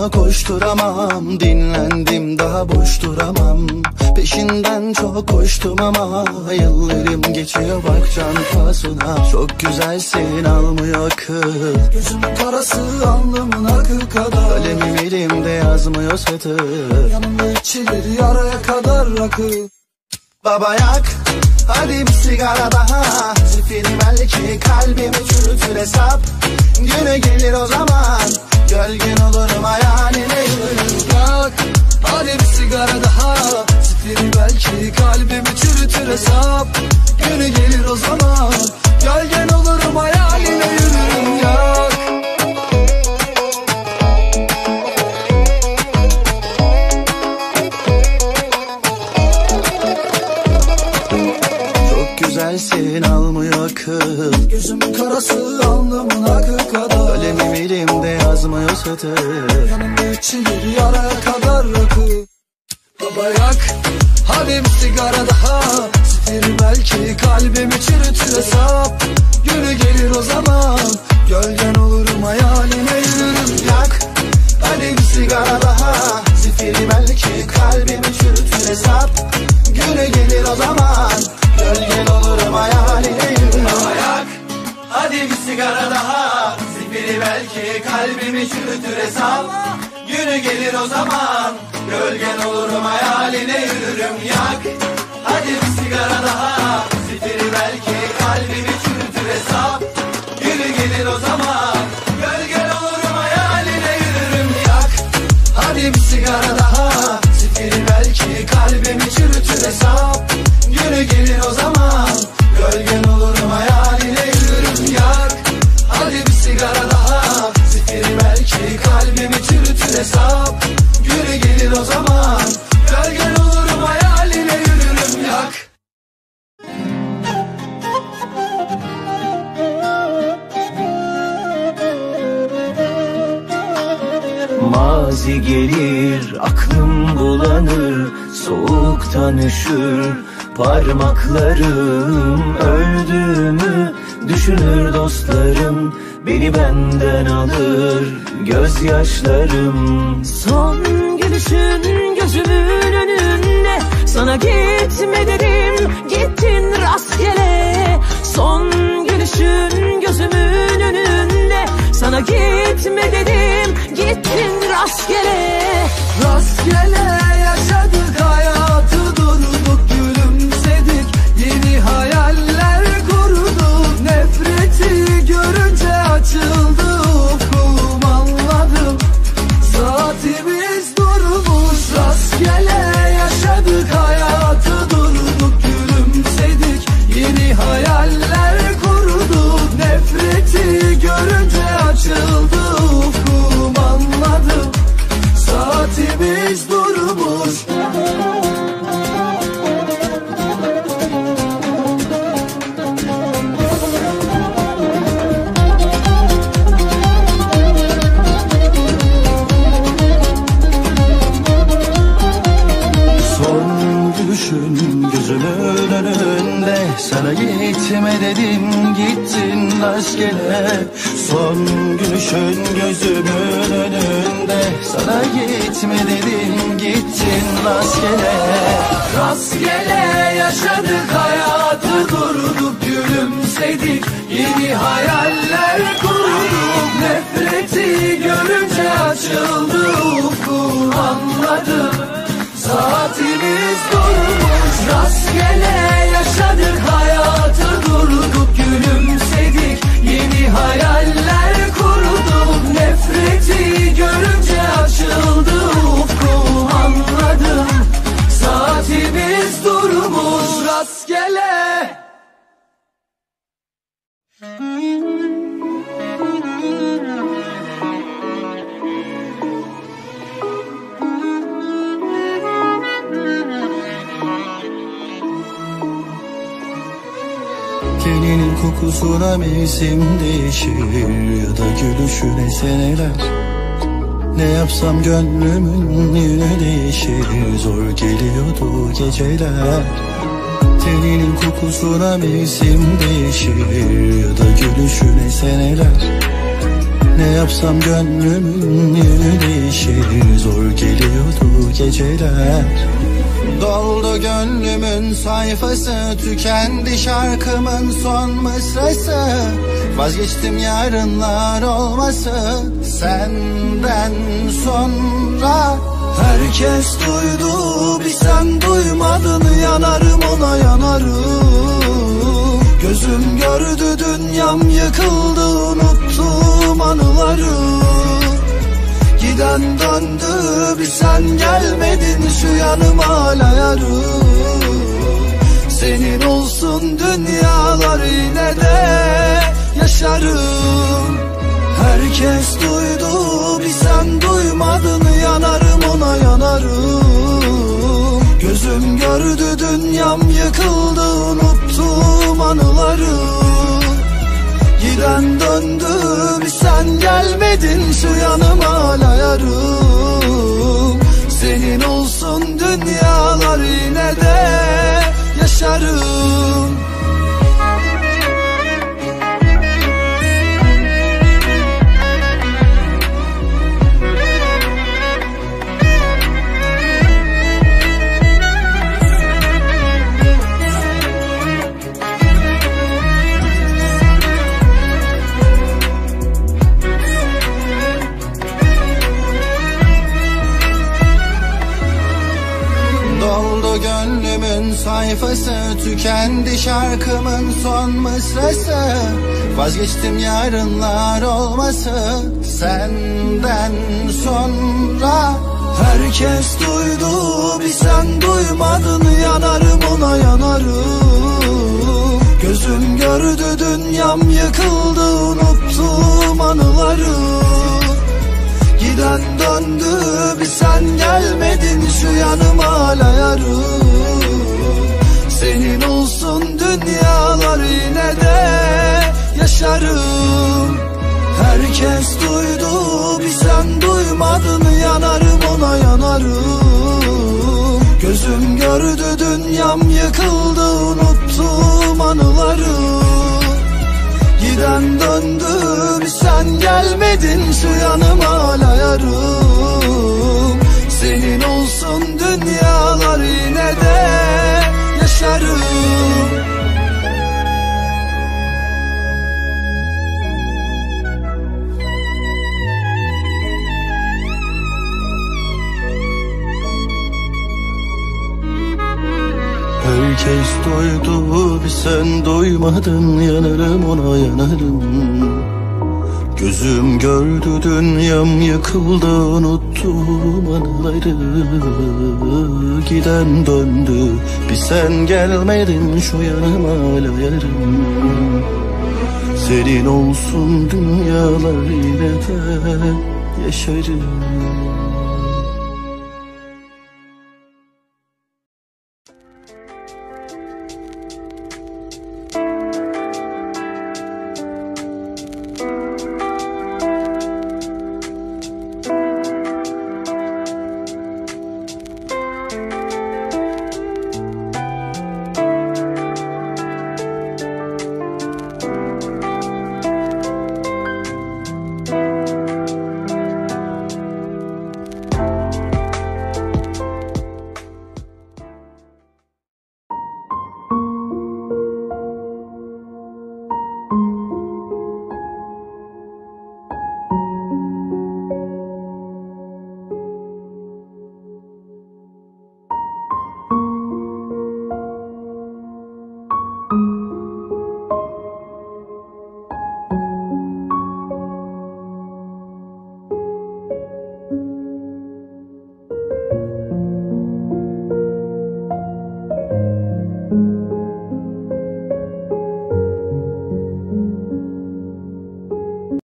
ama koşturamam. Dinlendim daha boş duramam. Peşinden çok koştum ama yıllarım geçiyor bak çantasına. Çok güzelsin almıyor akıl. Gözümün karası alnımın akı kadar. Kalemim elimde yazmıyor satır. Yanımda içilir yaraya kadar rakı. Baba yak, hadi bir sigara daha. Zifiri belki kalbimi çürütür hesap. Güne gelir o zaman gölgen olurum hayalini. Yak, hadi bir sigara daha. Zifiri belki kalbimi çürütür hesap. Güne gelir o zaman gölgen olurum hayalini. Yak. Güzelsin almıyor akıl. Gözümün karası alnımın akı kadar. Kalemim elimde yazmıyor satır. Yanımda içilir yaraya kadar rakı. Baba yak, hadi bir sigara daha. Zifiri belki kalbimi çürütür hesap. Günü gelir o zaman gölgen olurum hayaline yürürüm. Yak, hadi bir sigara daha. Zifiri belki kalbimi çürütür hesap. Günü gelir o zaman gölgen olurum hayaline yürürüm. Baba yak, hadi bir sigara daha. Zifiri belki kalbimi çürütür hesap. Günü gelir o zaman gölgen olurum hayaline yürürüm. Yak, hadi bir sigara daha. Zifiri belki kalbimi çürütür hesap. Günü gelir o zaman gölgen olurum hayaline yürürüm. Yak, hadi bir sigara daha. Zifiri belki kalbimi çürütür hesap. Günü gelir o zaman gölgen olurum hayaline yürürüm. Yak, hadi bir sigara daha. Zifiri belki kalbimi çürütür hesap. Günü gelir o zaman gölgen olurum hayaline yürürüm. Yak. Mazi gelir, aklım bulanır, soğuktan üşür parmaklarım. Öldüğümü düşünür dostlarım, beni benden alır gözyaşlarım. Son gülüşün gözümün önünde, sana gitme dedim, gittin rastgele. Son gülüşün gözümün önünde, sana gitme dedim, gittin rastgele. Rastgele yaşadık hayatı, durduk gülümsedik, yeni hayaller kurduk. Nefreti görünce açıldı ufkum, anladım saatimiz durmuş. Rastgele yaşadık hayatı, durduk gülümsedik, yeni hayaller kurduk. Nefreti görünce açıldı ufkum, anladım saatimiz durmuş. Son gülüşün gözümün önünde, sana gitme dedim, gittin rastgele. Son gülüşün gözümün önünde, sana gitme dedim, gittin rastgele. Rastgele yaşadık hayatı, durduk gülümsedik, yeni hayaller kurduk. Nefreti görünce açıldı ufkum, anladım saatimiz durmuş. Rastgele yaşadık hayatı, durduk gülümsedik, yeni hayaller kurduk. Nefreti görünce açıldı ufkum, anladım saatimiz durmuş. Rastgele. Kelinin kokusuna mevsim değişir ya da gülüşüne seneler. Ne yapsam gönlümün yönü değişir, zor geliyordu geceler. Kelinin kokusuna mevsim değişir ya da gülüşüne seneler. Ne yapsam gönlümün yönü değişir. Zor geliyordu geceler. Doldu gönlümün sayfası, tükendi şarkımın son mısrası. Vazgeçtim yarınlar olması senden sonra. Herkes duydu, bir sen duymadın. Yanarım ona yanarım. Gözüm gördü, dünyam yıkıldı. Unuttum anıları. Giden döndü, bir sen gelmedin. Şu yanım hala yarı. Senin olsun dünyalar, yine de yaşarım. Herkes duydu, bir sen duymadın. Yanarım ona yanarım. Gözüm gördü, dünyam yıkıldı. Unuttum anıları. Giden döndü, bir sen gelmedin. Şu yanım hala yarım. Senin olsun dünyalar, yine de yaşarım. Gönlümün sayfası, tükendi şarkımın son mısrası. Vazgeçtim yarınlar olması senden sonra. Herkes duydu, bir sen duymadın. Yanarım ona yanarım. Gözüm gördü, dünyam yıkıldı. Unuttum anıları. Giden döndü, bir sen gelmedin. Şu yanım hala yarı. Senin olsun dünyalar, yine de yaşarım. Herkes duydu, bir sen duymadın. Yanarım ona yanarım. Gözüm gördü, dünyam yıkıldı. Unuttum anıları. Giden döndü, bir sen gelmedin. Şu yanım hala yarım. Senin olsun dünyalar, yine de yaşarım. Herkes duydu, bir sen duymadın. Yanarım ona yanarım. Gözüm gördü, dünyam yıkıldı. Unuttum anıları. Giden döndü, bir sen gelmedin. Şu yanım hala yarım. Senin olsun dünyalar, yine de yaşarım.